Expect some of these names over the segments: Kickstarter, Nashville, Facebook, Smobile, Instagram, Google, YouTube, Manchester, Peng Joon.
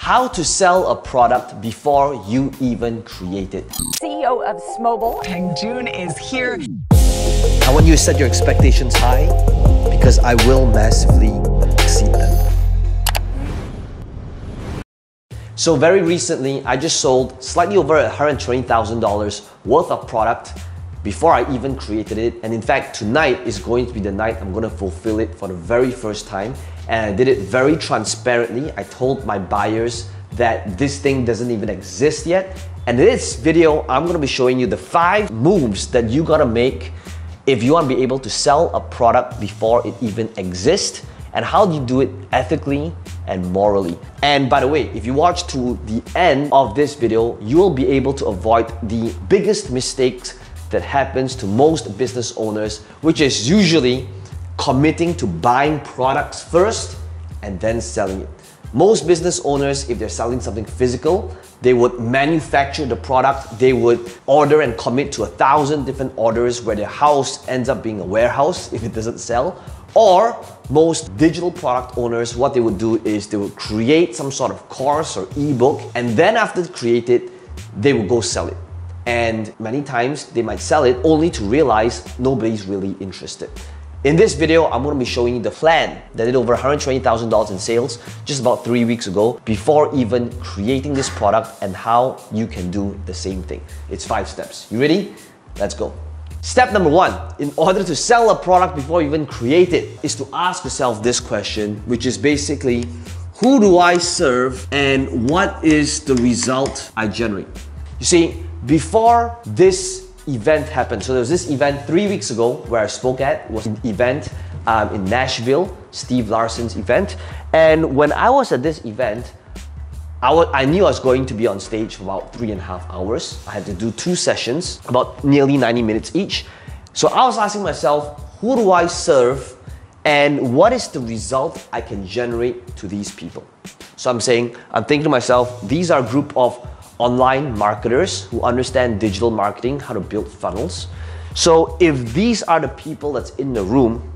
how to sell a product before you even create it. CEO of Smobile, Peng Joon, is here. I want you to set your expectations high because I will massively exceed them. So very recently, I just sold slightly over $120,000 worth of product before I even created it. And in fact, tonight is going to be the night I'm going to fulfill it for the very first time. And I did it very transparently. I told my buyers that this thing doesn't even exist yet. And in this video, I'm going to be showing you the 5 moves that you got to make if you want to be able to sell a product before it even exists, and how do you do it ethically and morally. And by the way, if you watch to the end of this video, you will be able to avoid the biggest mistakes that happens to most business owners, which is usually committing to buying products first and then selling it. Most business owners, if they're selling something physical, they would manufacture the product, they would order and commit to 1,000 different orders where their house ends up being a warehouse if it doesn't sell. Or most digital product owners, what they would do is they would create some sort of course or ebook, and then after it's created, they would go sell it. And many times they might sell it only to realize nobody's really interested. In this video, I'm going to be showing you the plan that did over $120,000 in sales just about 3 weeks ago before even creating this product, and how you can do the same thing. It's 5 steps. You ready? Let's go. Step number 1, in order to sell a product before you even create it, is to ask yourself this question, which is basically, who do I serve and what is the result I generate? You see, before this event happened, so there was this event 3 weeks ago where I spoke at, it was an event in Nashville, Steve Larson's event. And when I was at this event, I knew I was going to be on stage for about 3.5 hours. I had to do 2 sessions, about nearly 90 minutes each. So I was asking myself, who do I serve and what is the result I can generate to these people? So I'm thinking to myself, these are a group of online marketers who understand digital marketing, how to build funnels. So if these are the people that's in the room,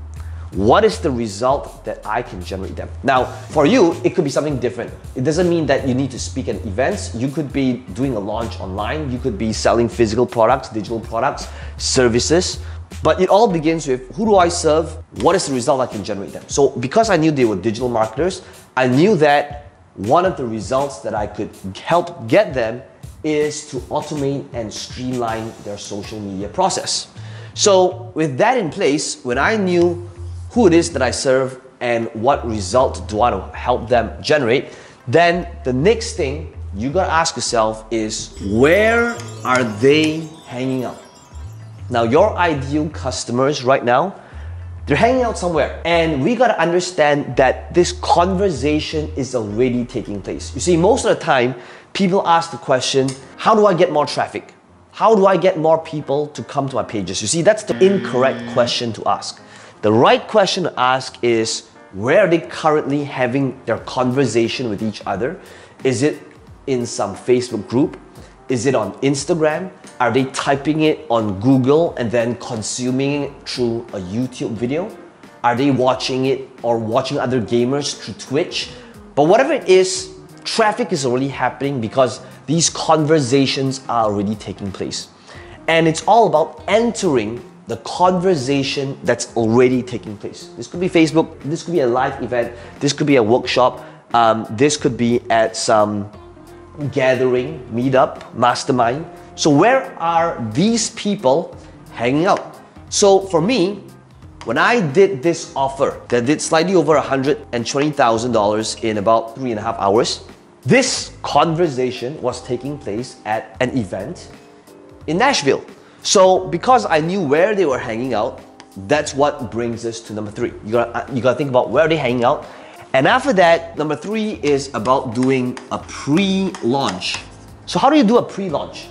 what is the result that I can generate them? Now, for you, it could be something different. It doesn't mean that you need to speak at events. You could be doing a launch online. You could be selling physical products, digital products, services. But it all begins with, who do I serve? What is the result I can generate them? So because I knew they were digital marketers, I knew that one of the results that I could help get them is to automate and streamline their social media process. So with that in place, when I knew who it is that I serve and what result do I want to help them generate, then the next thing you gotta ask yourself is, where are they hanging out? Now, your ideal customers right now, they're hanging out somewhere. And we gotta understand that this conversation is already taking place. You see, most of the time, people ask the question, how do I get more traffic? How do I get more people to come to my pages? You see, that's the incorrect question to ask. The right question to ask is, where are they currently having their conversation with each other? Is it in some Facebook group? Is it on Instagram? Are they typing it on Google and then consuming it through a YouTube video? Are they watching it or watching other gamers through Twitch? But whatever it is, traffic is already happening because these conversations are already taking place. And it's all about entering the conversation that's already taking place. This could be Facebook, this could be a live event, this could be a workshop, this could be at some gathering, meetup, mastermind. So where are these people hanging out? So for me, when I did this offer that did slightly over $120,000 in about 3.5 hours, this conversation was taking place at an event in Nashville. So because I knew where they were hanging out, that's what brings us to number 3. You gotta think about, where are they hanging out? And after that, number 3 is about doing a pre-launch. So how do you do a pre-launch?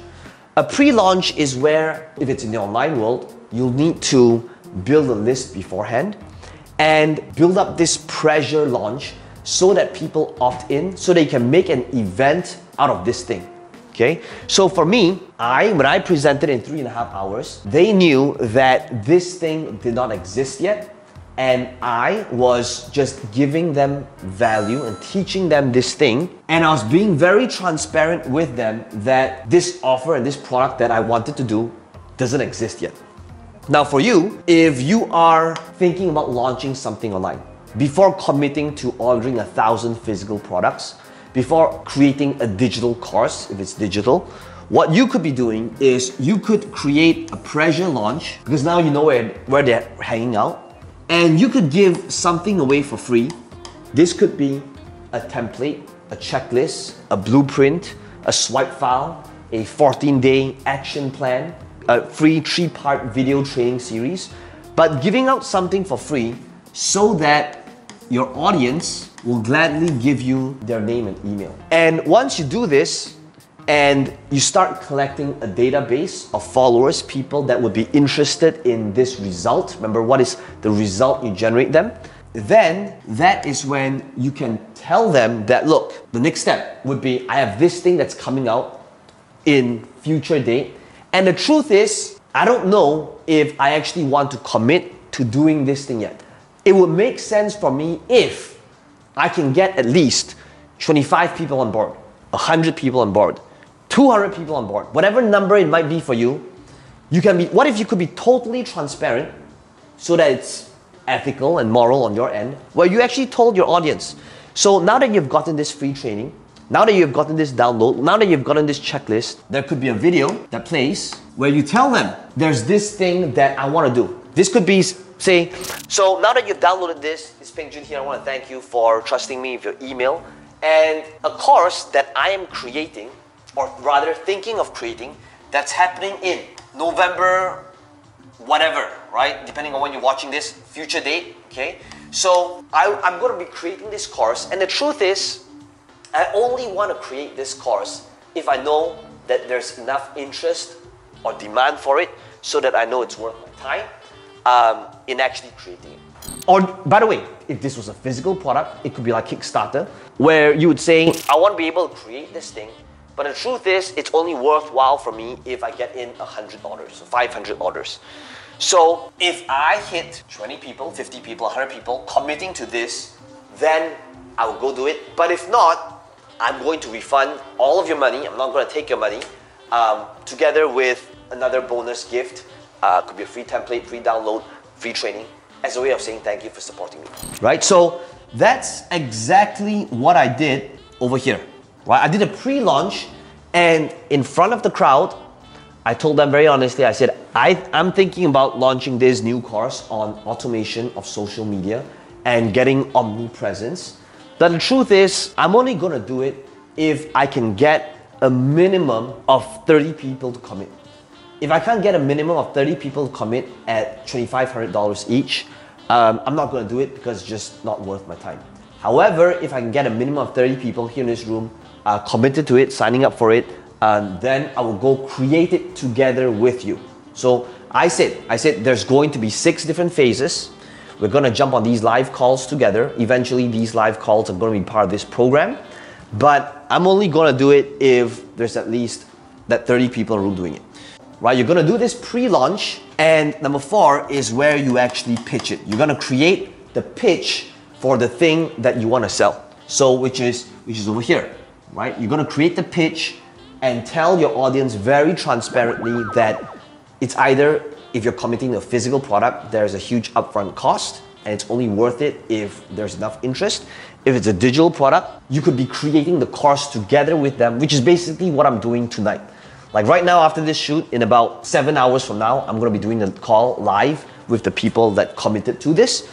A pre-launch is where, if it's in the online world, you'll need to build a list beforehand and build up this pressure launch so that people opt in, so they can make an event out of this thing. Okay, so for me, when I presented in 3.5 hours, they knew that this thing did not exist yet. and I was just giving them value and teaching them this thing, and I was being very transparent with them that this offer and this product that I wanted to do doesn't exist yet. Now for you, if you are thinking about launching something online, before committing to ordering 1,000 physical products, before creating a digital course, if it's digital, what you could be doing is you could create a pressure launch, because now you know where they're hanging out, and you could give something away for free. This could be a template, a checklist, a blueprint, a swipe file, a 14-day action plan, a free 3-part video training series, but giving out something for free so that your audience will gladly give you their name and email. And once you do this, and you start collecting a database of followers, people that would be interested in this result. Remember, what is the result? You generate them. Then that is when you can tell them that, look, the next step would be, I have this thing that's coming out in future date. And the truth is, I don't know if I actually want to commit to doing this thing yet. It would make sense for me if I can get at least 25 people on board, 100 people on board, 200 people on board, whatever number it might be for you. You can be, what if you could be totally transparent so that it's ethical and moral on your end, where you actually told your audience, so now that you've gotten this free training, now that you've gotten this download, now that you've gotten this checklist, there could be a video that plays where you tell them, there's this thing that I want to do. This could be, say, so now that you've downloaded this, it's Peng Joon here, I want to thank you for trusting me with your email, and a course that I am creating, or rather thinking of creating, that's happening in November whatever, right? Depending on when you're watching this, future date, okay? So I'm going to be creating this course, and the truth is, I only want to create this course if I know that there's enough interest or demand for it so that I know it's worth my time in actually creating it. Or, by the way, if this was a physical product, it could be like Kickstarter, where you would say, I want to be able to create this thing, but the truth is, it's only worthwhile for me if I get in 100 orders, 500 orders. So if I hit 20 people, 50 people, 100 people committing to this, then I will go do it. But if not, I'm going to refund all of your money. I'm not going to take your money, together with another bonus gift. Could be a free template, free download, free training, as a way of saying thank you for supporting me, right? So that's exactly what I did over here, right? I did a pre-launch, and in front of the crowd, I told them very honestly, I said, I'm thinking about launching this new course on automation of social media and getting omnipresence. But the truth is, I'm only gonna do it if I can get a minimum of 30 people to commit. If I can't get a minimum of 30 people to commit at $2,500 each, I'm not going to do it because it's just not worth my time. However, if I can get a minimum of 30 people here in this room committed to it, signing up for it, then I will go create it together with you. So I said there's going to be 6 different phases. We're going to jump on these live calls together. Eventually, these live calls are going to be part of this program. But I'm only going to do it if there's at least that 30 people in the room doing it. Right, you're going to do this pre-launch, and number 4 is where you actually pitch it. You're going to create the pitch for the thing that you want to sell. So which is over here, right? You're going to create the pitch and tell your audience very transparently that it's either, if you're committing to a physical product, there's a huge upfront cost and it's only worth it if there's enough interest. If it's a digital product, you could be creating the course together with them, which is basically what I'm doing tonight. Like right now, after this shoot, in about 7 hours from now, I'm gonna be doing the call live with the people that committed to this.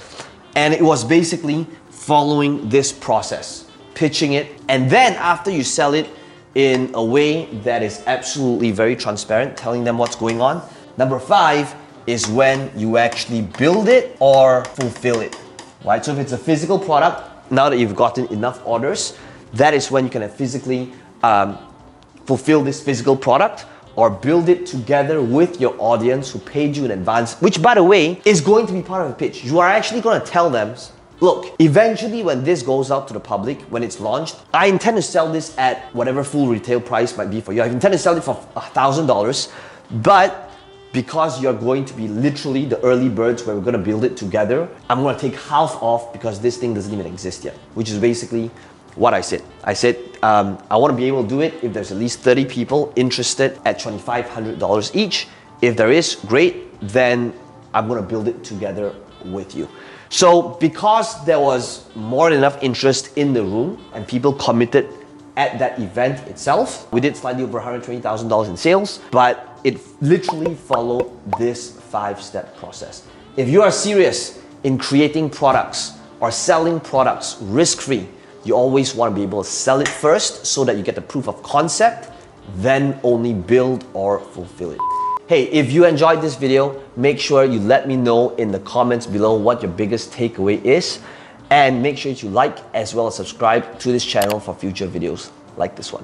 And it was basically following this process, pitching it. And then after you sell it in a way that is absolutely very transparent, telling them what's going on. Number 5 is when you actually build it or fulfill it, right? So if it's a physical product, now that you've gotten enough orders, that is when you can physically fulfill this physical product or build it together with your audience who paid you in advance, which, by the way, is going to be part of the pitch. You are actually going to tell them, look, eventually when this goes out to the public, when it's launched, I intend to sell this at whatever full retail price might be for you. I intend to sell it for $1,000, but because you're going to be literally the early birds where we're going to build it together, I'm going to take half off because this thing doesn't even exist yet, which is basically what I said. I said, I want to be able to do it if there's at least 30 people interested at $2,500 each. If there is, great, then I'm going to build it together with you. So because there was more than enough interest in the room and people committed at that event itself, we did slightly over $120,000 in sales, but it literally followed this five-step process. If you are serious in creating products or selling products risk-free, you always want to be able to sell it first so that you get the proof of concept, then only build or fulfill it. Hey, if you enjoyed this video, make sure you let me know in the comments below what your biggest takeaway is, and make sure you like as well as subscribe to this channel for future videos like this one.